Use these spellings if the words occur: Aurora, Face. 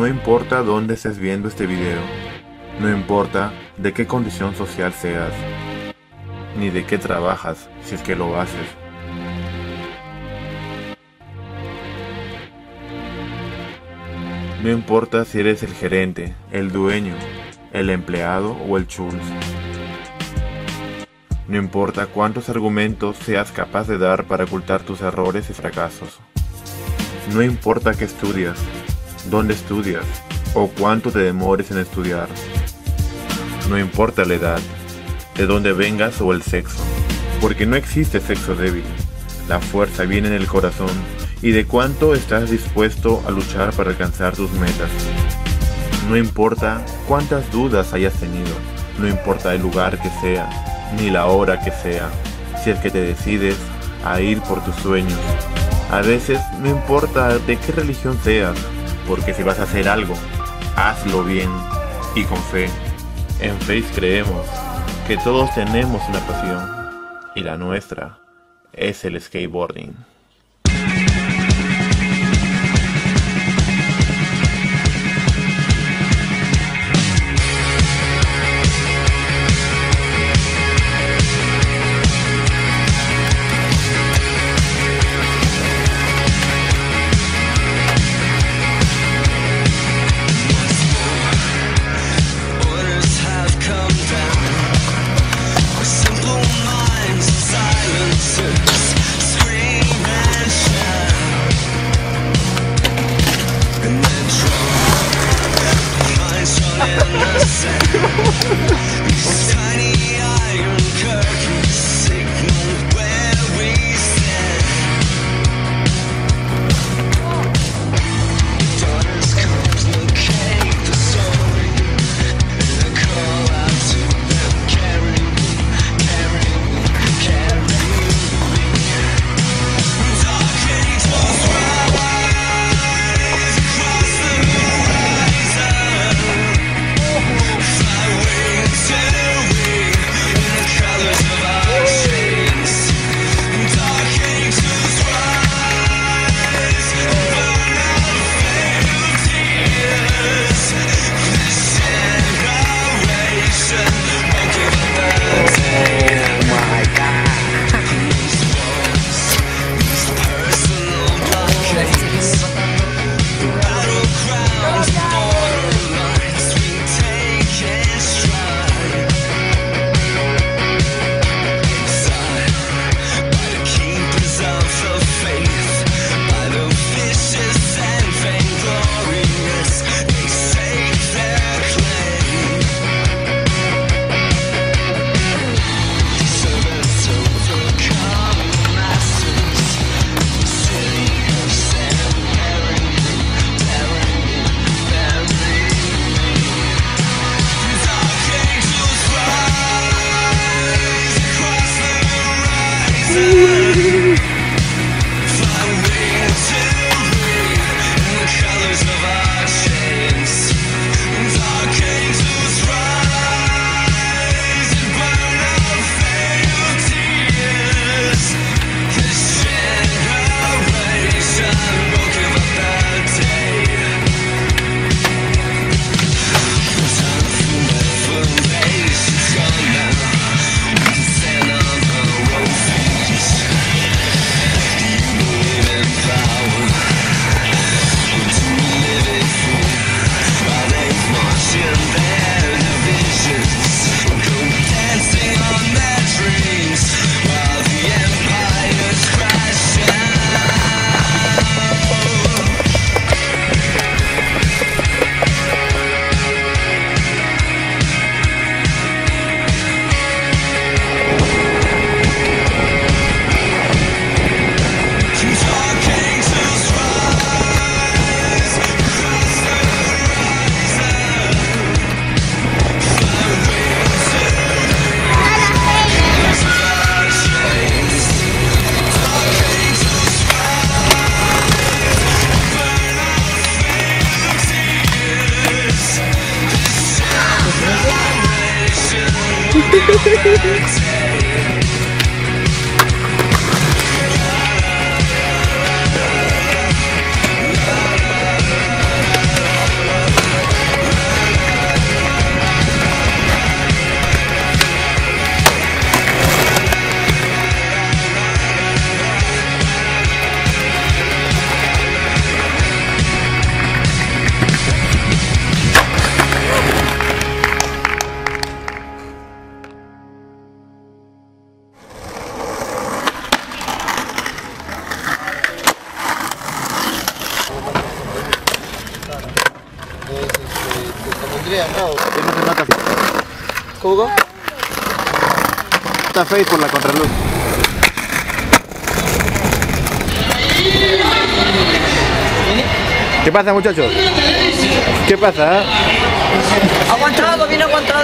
No importa dónde estés viendo este video, no importa de qué condición social seas, ni de qué trabajas, si es que lo haces. No importa si eres el gerente, el dueño, el empleado o el chulz. No importa cuántos argumentos seas capaz de dar para ocultar tus errores y fracasos. No importa qué estudias, dónde estudias o cuánto te demores en estudiar. No importa la edad, de dónde vengas o el sexo, porque no existe sexo débil. La fuerza viene en el corazón y de cuánto estás dispuesto a luchar para alcanzar tus metas. No importa cuántas dudas hayas tenido, no importa el lugar que sea, ni la hora que sea, si es que te decides a ir por tus sueños. A veces no importa de qué religión seas, porque si vas a hacer algo, hazlo bien y con fe. En Face creemos que todos tenemos una pasión, y la nuestra es el skateboarding. ¿Cómo? Está Face por la contraluz. ¿Qué pasa, muchachos? ¿Qué pasa? Aguantado, bien aguantado.